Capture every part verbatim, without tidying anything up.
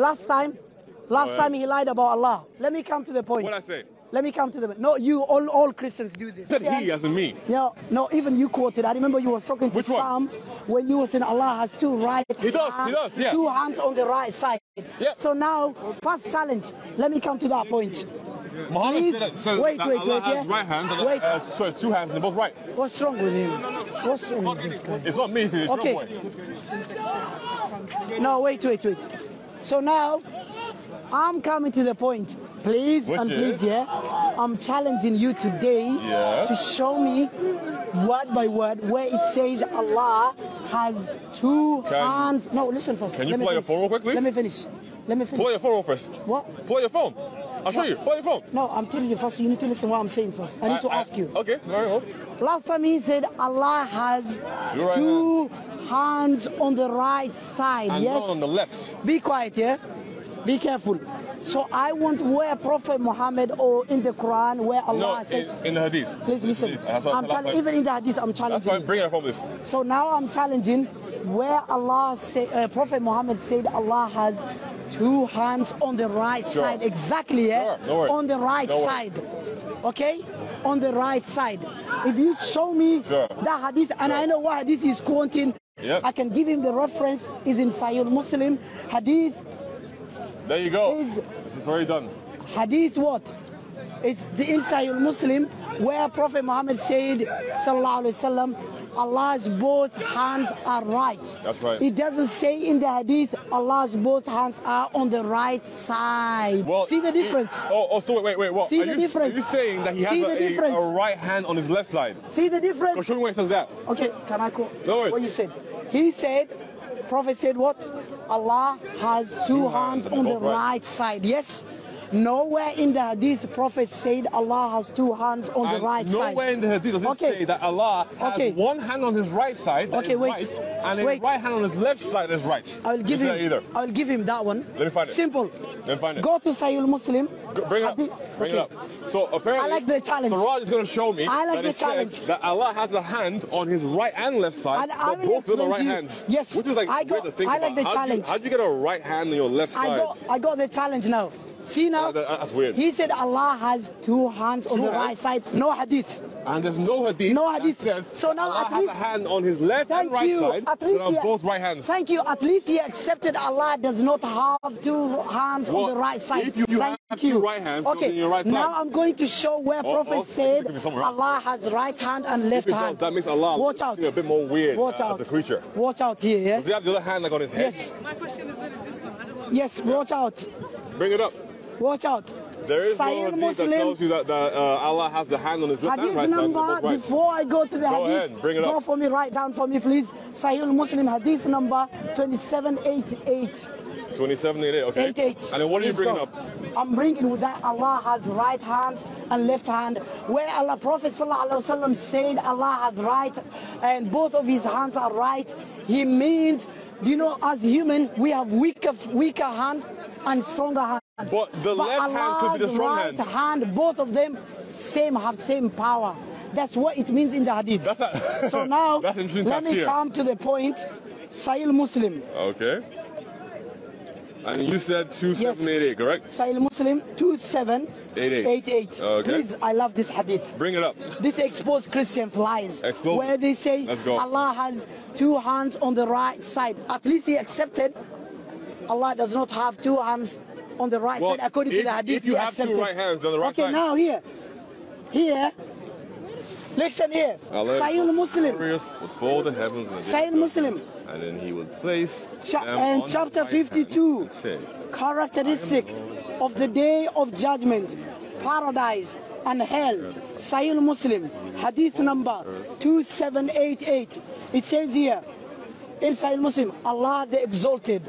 Last time, last time he lied about Allah. Let me come to the point. What I say? Let me come to the no. You all, all Christians do this. Said he, as in me. Yeah, no. Even you quoted. I remember you were talking to Which Sam one? when you were saying Allah has two right. He does. Hands, he does. Yeah. Two hands on the right side. Yeah. So now, first challenge. Let me come to that point. Muhammad Please. Said that, said wait, that wait, Allah wait, has yeah? right hands. And wait. Uh, sorry, two hands. They're both right. What's wrong with him? What's wrong with this guy? It's not me. It's your okay. boy. No, wait, wait, wait. So now, I'm coming to the point. Please Which and is? please, yeah. I'm challenging you today yes. to show me word by word where it says Allah has two can, hands. No, listen first. Can you pull out your phone real quick, please? Let me finish. Let me finish. Pull out your phone first. What? Pull out your phone. I'll what? show you. Pull out your phone. No, I'm telling you first. You need to listen what I'm saying first. I need I, to I, ask you. Okay. All right. Last time he said Allah has right two hand. hands on the right side. And yes. One on the left. Be quiet, yeah. Be careful. So I want where Prophet Muhammad or in the Quran where Allah no, said in, in the Hadith. Please listen. I'm challenging even in the Hadith. I'm challenging. That's why bring it from this. So now I'm challenging where Allah say uh, Prophet Muhammad said Allah has two hands on the right sure. side exactly. Yeah? Sure. No on the right no side. Okay. On the right side. If you show me sure. that Hadith, and sure. I know what Hadith is quoting, yep. I can give him the reference. Is in Sahih Muslim Hadith. There you go. It's already done. Hadith what? It's the inside of Muslim where Prophet Muhammad said, Sallallahu Alaihi Wasallam, Allah's both hands are right. That's right. It doesn't say in the Hadith, Allah's both hands are on the right side. Well, see the difference? It, oh, oh, so wait, wait, what? See are the you, difference? Are you saying that he has a, a, a right hand on his left side? See the difference? Well, show me where it says that. Okay, can I quote no what you said? He said, Prophet said what? Allah has two, two hands, hands on the right. right side. Yes. Nowhere in the Hadith, Prophet said Allah has two hands on and the right nowhere side. Nowhere in the Hadith does it okay. say that Allah has okay. one hand on his right side. Okay, wait. Right, and wait. his right hand on his left side is right. I'll give it's him. Either. I'll give him that one. Let me find it. Simple. Let me find it. Go to Sahih Muslim. Go, bring it up. Bring okay. it up. So apparently, I like the challenge. Siraaj is going to show me I like that, the challenge. that Allah has a hand on his right and left side, and but both of them are right you. hands. Yes. Which is like I got, to think I like about. the how challenge. How do you get a right hand on your left side? I got, I got the challenge now. See now? Uh, that's weird. He said Allah has two hands two on the hands? right side. No Hadith. And there's no Hadith. No Hadith. Says so now Allah at least. has a hand on his left and right you. side. At least. He, both right hands. Thank you. At least he accepted Allah does not have two hands well, on the right side. If you, you have you. two right hands okay. on your right side. Now I'm going to show where oh, Prophet oh, said Allah has right hand and left because hand. That makes Allah Watch out. a bit more weird Watch uh, out. as a creature. Watch out here. Yeah? Does he have the other hand like on his head? Yes. My question is what is this one? I don't want yes, yeah. watch out. Bring it up. Watch out. There is Sahih no Hadith Muslim. that tells you that, that uh, Allah has the hand on his left hand, right number, side. Right. Before I go to the go Hadith, ahead, bring it go up. for me, write down for me, please. Sahih Muslim Hadith number twenty-seven eighty-eight. twenty-seven eighty-eight, okay. eighty-eight. And then what are you bringing go. up? I'm bringing with that Allah has right hand and left hand. Where Allah Prophet ﷺ said Allah has right and both of his hands are right. He means, you know, as human, we have weaker, weaker hand and stronger hand. But the but left Allah's hand could be the strong right hand. hand. Both of them same have same power. That's what it means in the Hadith. That's a, so now, let me here. come to the point. Sahih Muslim. Okay. And you said two seven eight eight, yes. correct? Sahih Muslim two seven eight eight. Okay. Please, I love this Hadith. Bring it up. This exposed Christians' lies. Exposed. Where they say Allah has two hands on the right side. At least he accepted Allah does not have two hands on the right well, side, according if, to the Hadith. If you have accepted. two right hands, then the right okay, side. Okay, now here. Here. Listen here. Sahih Muslim. Before the heavens and Sahih Muslim. And then he would place. Cha and chapter fifty-two. Right say, characteristic of the day of judgment, paradise and hell. Sahih Muslim. Hadith number two seven eight eight. It says here in Sahih Muslim, Allah the exalted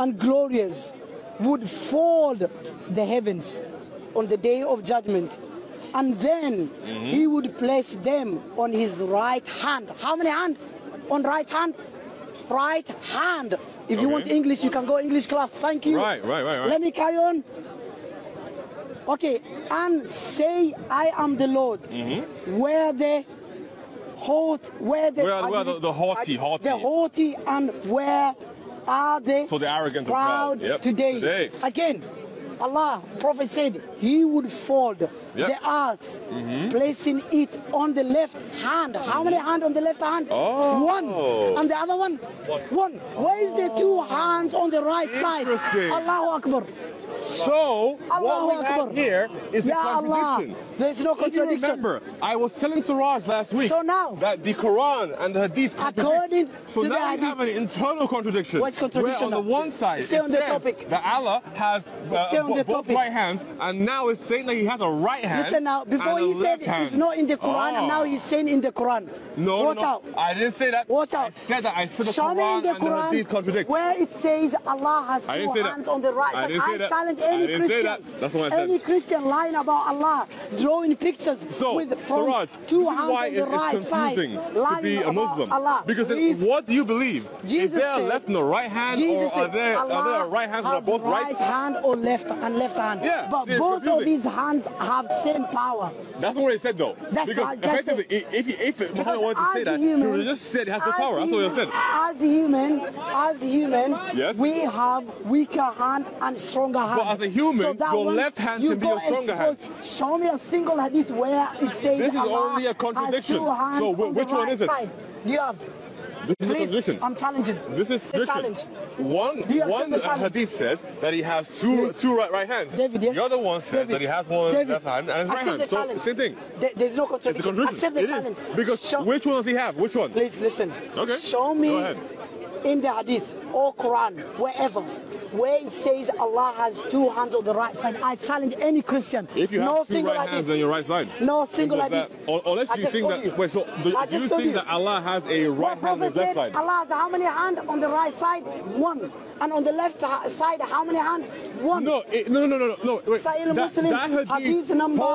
and glorious would fold the heavens on the day of judgment, and then mm-hmm. he would place them on his right hand. How many hand? On right hand? Right hand. If okay. you want English, you can go English class. Thank you. Right, right, right, right. Let me carry on. Okay, and say, I am the Lord. Mm-hmm. Where the haughty, where the, where, where the, the haughty, haughty, the haughty, and where are they for the arrogant proud, proud. Yep. Today. today? Again, Allah, Prophet said, he would fold yep. the earth, mm -hmm. placing it on the left hand. How many hands on the left hand? Oh. One. And the other one? One. one. Oh. Where is the two hands on the right side? Allahu Akbar. So, Allahu what we Akbar. have here is the yeah, contradiction. Allah. There's no contradiction. If you remember, I was telling Siraaj last week so now, that the Quran and the Hadith according contradict. So to now the we have an internal contradiction. What's contradiction? Where on the one side, Stay on the topic. that Allah has... Uh, The both topic. right hands, and now it's saying that he has a right hand. Listen now, before he said it's not in the Quran, oh. and now he's saying in the Quran. No, Watch no, out. I didn't say that. Watch out. I said that. I said the Show Quran, the Quran and the Hadith contradicts. Where it says Allah has two hands on the right side. I, I challenge any I didn't Christian, say that. That's what I said. any Christian lying about Allah, drawing pictures so, with from Siraaj, two hands why on the right side, to be a Muslim. Allah. Because Please. what do you believe? Jesus is there a left and a right hand, Jesus or are there, are there right hands that are both right? Right hand or left and left hand, yeah, but both confusing. of these hands have same power. That's what he said, though. That's because uh, that's effectively, if he, if Muhammad wanted to say that, human, he would have just said it has no power. Human, that's what he said. As human, as human, yes. we have weaker hand and stronger hand. But as a human, so your one, left hand you can be a stronger hand. Show me a single hadith where it says this is Allah only a contradiction. So which on one right is it? Side. Do you have? This is Please, a contradiction. I'm challenging. This is the challenge. One, one the challenge. Hadith says that he has two, yes. two right, right hands. David, yes. The other one says David. that he has one David. left hand and his Accept right hand. So same thing. There, there's no contradiction. contradiction. Accept the it challenge. Is. Because Show. which one does he have? Which one? Please listen. Okay. Show me in the Hadith or Quran, wherever, where it says Allah has two hands on the right side. I challenge any Christian. If you have no two single right hands on your right side. No single hadith. Unless you think that, you. Wait, so do, do you think you. that Allah has a right hand on the left side? Allah has how many hands on the right side? One. And on the left side, how many hands? One. No, it, no, no, no, no. Wait, Sahih Muslim, that hadith, hadith number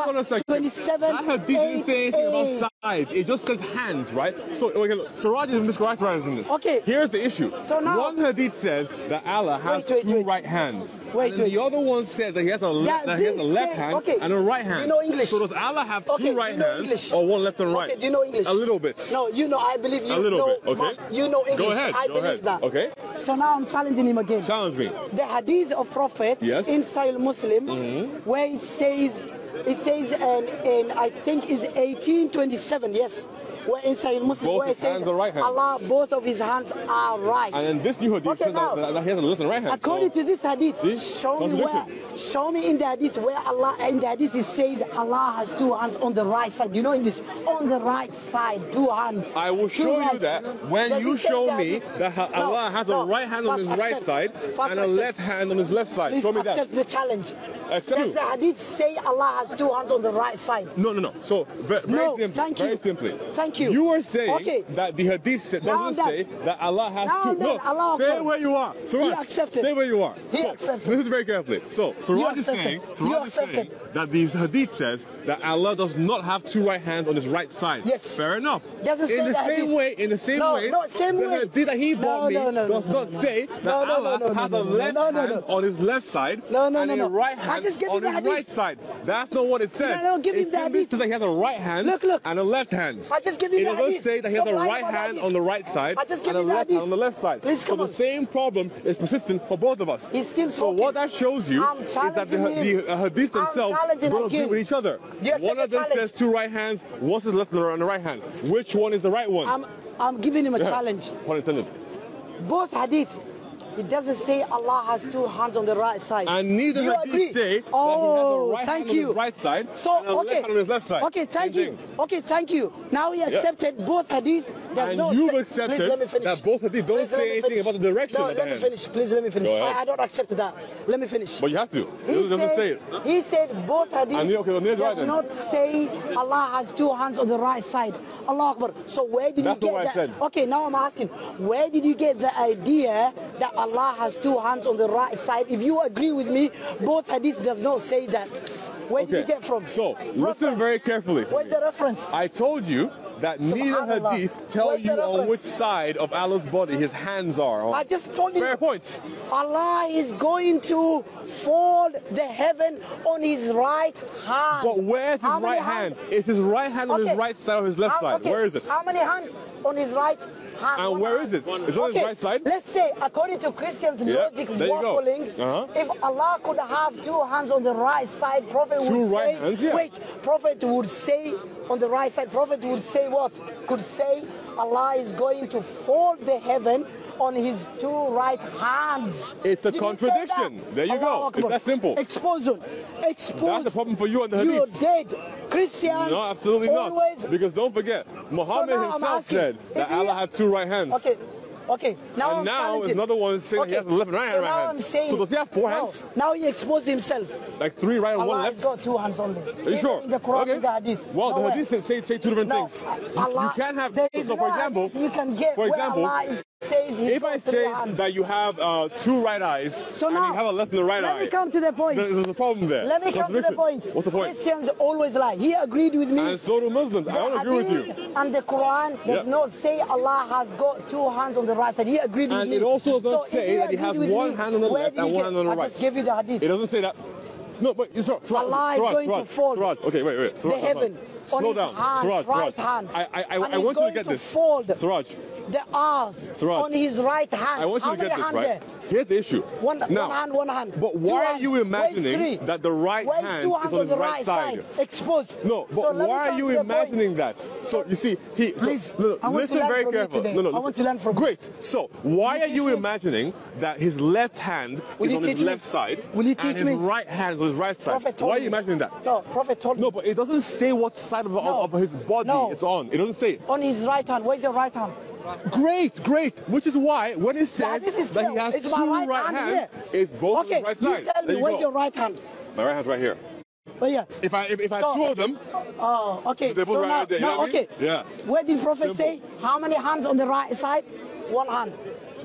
twenty-seven, that hadith didn't say anything about sides. It just says hands, right? So, okay, look, Siraaj is misquoting this. Okay. Here's the issue. So now, one hadith says that Allah has wait, wait, two wait. right hands. Wait, and wait. The other one says that he has a, le yeah, that he has a left say, hand okay. and a right hand. You know English. So does Allah have okay, two right you know hands English. or one left and right? Okay, do you know English? A little bit. No, you know, I believe you a little know bit. Okay. You know English. Go ahead. I Go believe ahead. that. Okay. So now I'm challenging him again. Challenge me. The hadith of Prophet yes. in Sahih Muslim, mm-hmm. where it says, it says, and, and I think is eighteen twenty-seven, yes. Where in Sahih Muslim, both where it says right Allah, both of his hands are right. And then this new hadith okay, says now, that, that he has a left and right hand. According so. to this hadith, See? show me where, show me in the hadith where Allah, in the hadith it says Allah has two hands on the right side. You know English, on the right side, two hands. I will show hands. you that when Does you show that me that no, Allah has no, a right hand on his accept, right side and accept. a left hand on his left side. Please show me accept that. the challenge. Accept Does you. the hadith say Allah has two hands on the right side? No, no, no. So very, very no, simply, thank very you. simply. Thank You. you are saying okay. that the hadith doesn't now say then. that Allah has now two. Then, no, Allah stay where you are. Siraaj, stay where you are. He so, accepted. Listen very carefully. So, Siraaj is saying, Siraaj is saying that the hadith says that Allah does not have two right hands on his right side. Yes. Fair enough. Doesn't in say the same hadith. way, in the same no, way, no, same the hadith way. that he brought no, me no, no, does no, not no, say no, that no, Allah no, no, has no, a left no, no, hand no. on his left side no, no, and no, no. a right hand on his right side. That's not what it says. No, no, give me the hadith. It says that he has a right hand and a left hand. It doesn't say that he has a right hand on the right side and a left hand on the left side. So the same problem is persistent for both of us. So what that shows you is that the, the uh, hadiths themselves don't agree with each other. One of them says two right hands, one says left and the right hand. Which one is the right one? I'm, I'm giving him a yeah. challenge. Pun intended. Both hadith. It doesn't say Allah has two hands on the right side. And neither you does agree? It say oh, that he has a right thank hand you. on his right side so, and a okay. left hand on his left side. Okay, thank Same you. Thing. Okay, thank you. Now he accepted yeah. both hadith. There's and no you've accepted please, let me finish. that both hadith don't please, say anything about the direction no, of the let hands. me finish. Please let me finish. I, I don't accept that. Let me finish. But you have to. He, he, said, say it. he said both hadith okay, well, does right not hand. say Allah has two hands on the right side. Allah Akbar. So where did That's you get that? Okay, now I'm asking, where did you get the idea that Allah has two hands on the right side? If you agree with me, both hadith does not say that. Where okay. did you get from? So, reference. listen very carefully. Where's the reference? I told you that neither hadith tell Where's you on which side of Allah's body his hands are on. I just told you. Fair point. Allah is going to fold the heaven on his right hand. But where's his right hand? hand? Is his right hand okay. on his right side or his left um, side? Okay. Where is it? How many hands on his right? Huh? And where is it? Is it on okay. the right side? Let's say, according to Christians' yeah. logic, waffling, uh -huh. if Allah could have two hands on the right side, Prophet two would right say, hands, yeah. wait, Prophet would say, on the right side, Prophet would say what? Could say, Allah is going to fold the heaven on his two right hands. It's a Did contradiction. There you Allah go. Akbar. It's that simple. Exposure. Expose. That's the problem for you and the Hadith. You're dead. Christians. No, absolutely always. Not. Because don't forget, Muhammad so himself asking, said that Allah had two right hands. Okay. Okay, now and now is another one saying okay. he has left and right, so right hand. I'm saying, so does he have four no, hands? Now he exposed himself. Like three right and Allah one left? Allah has got two hands only. Are you sure? In the Quran, okay. in the Hadith. Well, no the Hadith way. say say two different no, things. Allah, you can have, so for example, you can get for example, Allah is, says he if I say that you have uh, two right eyes so now, and you have a left and a right let eye. Let me come to the point. There's, there's a problem there. Let me come to the point. What's the point? Christians always lie. He agreed with me. And so do Muslims. I don't agree with you. And the Quran does not say Allah has got two hands on the right side. He agreed with and me. And it also doesn't so say that he has one me, hand on the left and one hand on the I right. I just gave you the hadith. It doesn't say that. No, but Siraj, Siraj, Allah is Siraj, going Siraj, to fold Siraj. Okay, wait, wait. Siraj, the heaven slow on his down. Hand, Siraj, right hand. I, I, I, I want you to get to this. Fold Siraj. The earth Siraj. On his right hand. I want you How to get this, right? There? Here's the issue. One, now, one hand, one hand. But why are you imagining that the right Where's hand is on, on the right side? side? Exposed. No, but so why are you imagining that? So, you see, he... Please, so, I want listen to learn very from careful. You today. No, no, I want to learn from Great. So, why are you imagining that his left hand is on his left side and his right hand is his right side. Why are you imagining that? No, Prophet told me. No, but it doesn't say what side of, no. of his body no. it's on. It doesn't say it. On his right hand. Where's your right hand? Great, great. Which is why when it says that he has it's two right, right hand hands, here. It's both okay, right sides. Tell me, you where's go. your right hand? My right hand's right here. Oh yeah. If I if, if so, I two of them. Oh, uh, okay. So right now, there, now okay. Yeah. Where did Prophet Simple. say how many hands on the right side? One hand.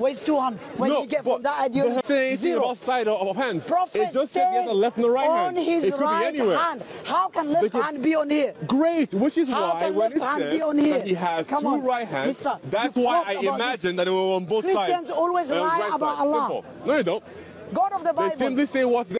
Where it's two hands. Where no, do you get from that idea? It doesn't say about side of, of hands. Prophet it just says he has a left and a right on hand. On his it could right be anywhere. hand. How can left because, hand be on here? Great, which is How why when it says that he has Come two on. right hands, Mister, that's why I imagine this. that it will on both Christians sides. Christians always lie right about side. Allah. Simple. No, you don't. God of the Bible. They simply say what's there.